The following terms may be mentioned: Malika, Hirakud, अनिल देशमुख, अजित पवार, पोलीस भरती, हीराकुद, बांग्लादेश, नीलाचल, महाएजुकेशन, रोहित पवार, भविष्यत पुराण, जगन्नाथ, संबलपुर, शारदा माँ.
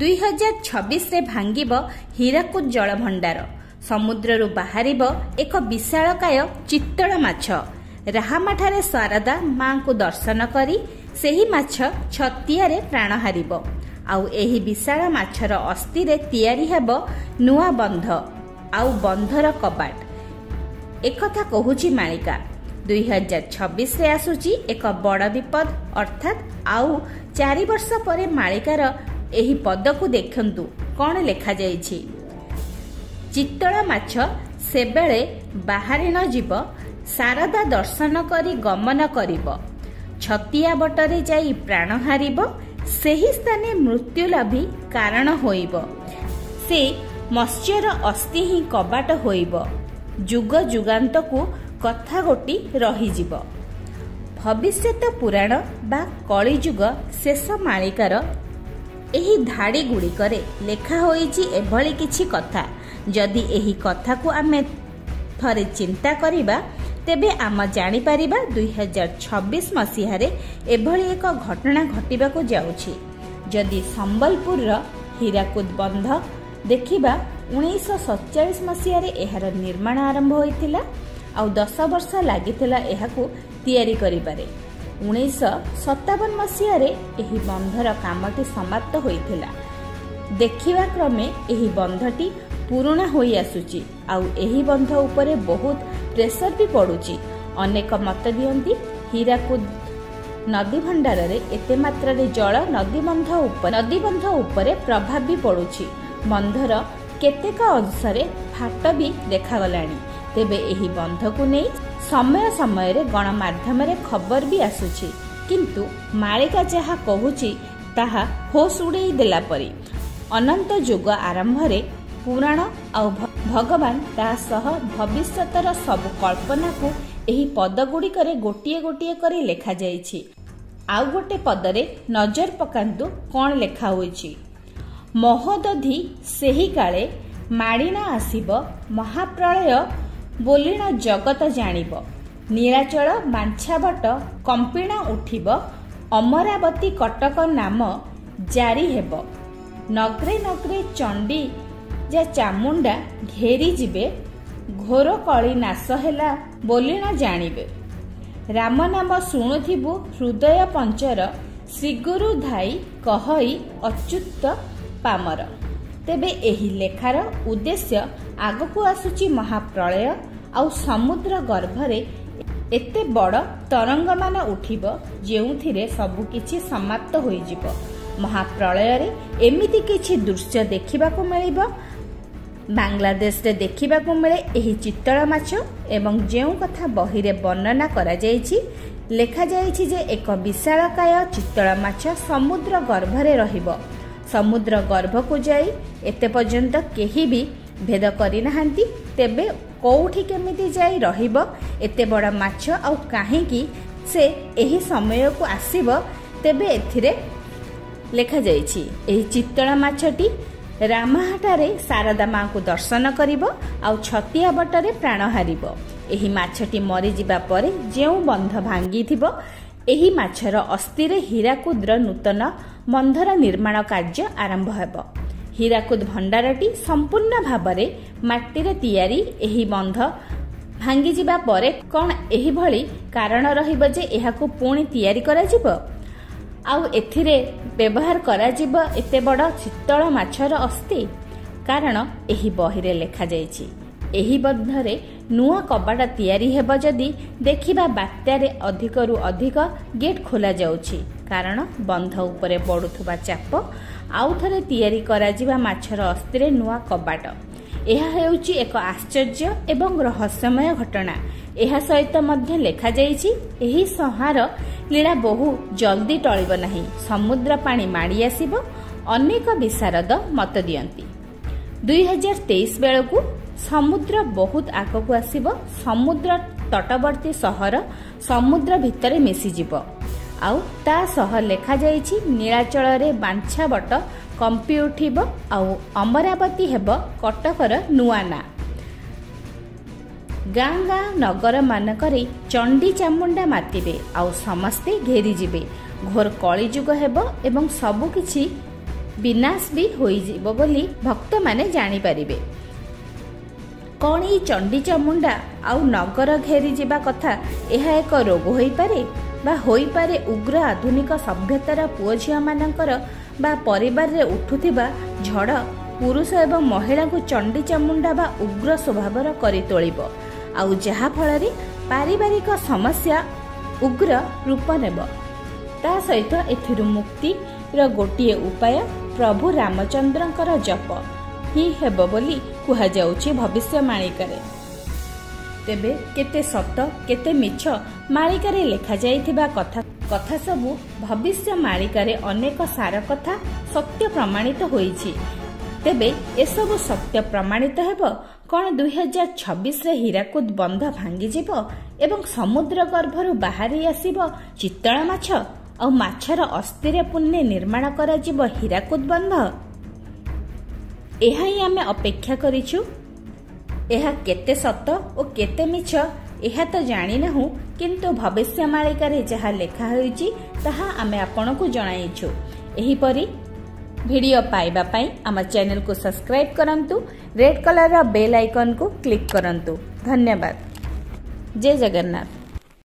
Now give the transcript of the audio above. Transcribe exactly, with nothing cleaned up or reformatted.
दुई हजार छब्बीस भांगिब हीराकुद जलभंडार। समुद्ररु बाहरिब एक विशालकाय चित्तळ माछ। राहामाठारे शारदा माँ को दर्शन करी सेही माछ छतियारे प्राण हारिब। आउ एही विशाल माछर अस्थिरे तयारी हेब नुआ बंध आउ बंधर कबाट। एक कथा कहूची मालिका। दुई हजार छब्बीस रे आसुची एक बड़ विपद अर्थात आउ चारि वर्ष परे मालिकार एही पद को देखंतु कौन लेखा जाइछि। चित्तळ माछ सेबेळे बाहरी न जीव शारदा दर्शन करी गमन करिब। छतिया बटरे जाई प्राण हारिब। सेही स्थाने मृत्यु लाभी कारण होइब। से मत्स्यर अस्थि ही कबाट होइब। जुग जुगांत को कथा गोटी रहीजिब। भविष्यत पुराण बा कलिजुग शेष मालिकार एही धाड़ी गुड़िकरे लेखा होइछि एभली किछि कथा। जदि एही कथा को आमे थरे चिंता करिबा तेबे आम जानी परिबा दो हज़ार छब्बीस मसीहारे एभली एक घटना घटिबा को जाउछि। जदि संबलपुर हीराकुद बंध देखिबा उन्नीस सौ सैंतालीस मसीहारे एहार निर्माण आरंभ होइतिला। आ दस वर्ष लागितिला एहाकू तयारी करिबारे। उन्नीस सौ सत्तावन मसीहारे एही बंधर कामटी समाप्त होइतिला। देखिबा क्रमे एही बंधटी पुराणा होई आसुची। आउ एही बंध उपरे बहुत प्रेशर भी पड़ुची। अनेक मत दियंती हीराकुद नदी भंडार रे एते मात्रा रे जल नदी बंध उपर नदी बंध उपरे प्रभाव भी पड़ुची। बंधर केतेक अंश रे फाट भी देखा गलाणी। तेबे एही बंध को नहीं समय समय रे गणमाध्यम रे खबर भी आसुची। किंतु मालिका जहा कहूची ताहा होश उड़ाई देला परी। अनंत युग आरंभ रे पुराण आ भगवान तासह भविष्यतर सब कल्पना को एही पद गुड़िकरे गोटे गोटे करी लेखा जाइछि। आ गोटे पदरे नजर पकांतु कौन लेखा होइछि। महोदधि सेही काले माड़ीना आसीब। महाप्रलय बोलिना जगत जानिब। नीराचल मांछाबट कंपिणा उठिब। अमरावती कटक नाम जारी हेब। नगरे नगरे चंडी जा चामुंडा घेरी जीवे। घोर कली नाश हैला बोली न जानिबे। राम नाम शुणुथिबु हृदय पंचर। श्रीगुरु धाई कहई अच्युत पामर। तेबे एही लेखार उद्देश्य आगकू आसुची महाप्रलय। आउ समुद्र गर्भरे एते बड़ तरंगमान उठिब जेउथिरे सबु किछि समाप्त होइजिब। महाप्रलय रे एमिति किछि दृश्य देखिबाकू मिलिबा। बांग्लादेश रे देखा मिले एही चित्तळ माछ। एवं जेउ कथा बही रे वर्णना करा जाइछि लेखा जाइछि जे एक विशालकाय चित्तळ माछ समुद्र गर्भरे रहिब। समुद्र गर्भ को जाई एते पर्यंत केही भी भेद करि नाहंती। तेबे कोठी केमिति जाई रहिब एते बड़ा माछ आ काहे की से एही समय को आसीब। तेबे एथिरे लेखा जाइछि एही चित्तळ माछटी रामाहाटारे शारदा माँ को दर्शन करिब। आउ छतिया बटरे प्राण हारिब। एही माछटी मरीजिबा परे जेउ बंध भांगिथिब एही माछर अस्थिरे हीराकुद्र नूतन बंधर निर्माण कार्य आरंभ हेब। हीराकुद भंडारटी संपूर्ण भाबरे माटीरे तयारी। एही बंध भांगिजिबा परे कोन एही भली कारण रहिब जे एहाकू पुणी तयारी कराजिब। आउ एथिरे व्यवहार कराजिब एते बड़ चित्तळ माछर अस्थि। कारण एही बहिरे लेखा जाइछि एही बंधरे नुआ कबाट तयारी हेब। जदि देखिबा बात्यारे अधिकरू अधिक गेट खोला जाउछि कारण बंध उपरे पडुथुबा चाप। आउ थरे तयारी कराजिबा माछर अस्थिरे नुआ कबाट। एहा हेउछि एक आश्चर्य एवं रहस्यमय घटना। एहा सहित मध्य लेखा जाइछि एही संहार लीला बहु जल्दी टळिब नाही। समुद्र पाणी माडी आसीब। अनेक विशारद मत दियंती दो हज़ार तेईस बेळकू समुद्र बहुत आगकू आसीब। समुद्र तटवर्ती शहर समुद्र भितरे मिसिजिब। आउ ता सह लेखा जाइछि नीलाचल रे बांछाबट कंपी उठिब। आउ अमरावती हेब कटकर नुआ ना। गाँ गाँ नगर मानकरे चंडी चामुंडा मातिबे। आउ समस्ते घेरी जीवे। घोर कलिजुग हेब एवं सबु किछि विनाश भी होइजिबो बोली भक्त माने जानि परिबे। कौन ये चंडी चामुंडा आउ नगर घेरी जिबा कथा यह एक रोग होई पारे बा होई पारे उग्र आधुनिक सभ्यतार पुओ झिया मानकर बा परिवार रे उठुथिबा झड़ पुरुष एवं महिला को चंडी चामुंडा बा उग्र स्वभावर करि तोलिबो आउ जहा फळरे पारिवारिक समस्या उग्र रूप नेबो। ता सहित एथिरु मुक्ति रो गोटिए उपाय प्रभु रामचंद्रकर जप ही हेब बोली कुहा जाउछि भविष्य मालिकारे। तेबे केते सत केते मिछ मालिकारे लेखा जाइथिबा कथा कथा सबु भविष्य मालिकारे अनेक सारा कथा सत्य प्रमाणित होइछि। तेबे ए सबु सत्य प्रमाणित हेब कण दो हज़ार छब्बीस रे हीराकुद बंध भांगी जिवो एवं समुद्र गर्भरु बाहरी आसीबो चितळा माछ औ माछर अस्थिरे पुण्य निर्माण करा जिवो हीराकुद बंध। एहा ही आमे अपेक्षा करिछु। एहा केते सत ओ केते मिछ एहा तो जानि नहु किंतु भविष्य मालिका रे जहा लेखा होईची ताहा आमे आपनकु जणाइछु। एही परी वीडियो पाइबा पाई आम चैनल को सब्सक्राइब करंतु, रेड कलर रा बेल आइकन को क्लिक करंतु। धन्यवाद। जय जगन्नाथ।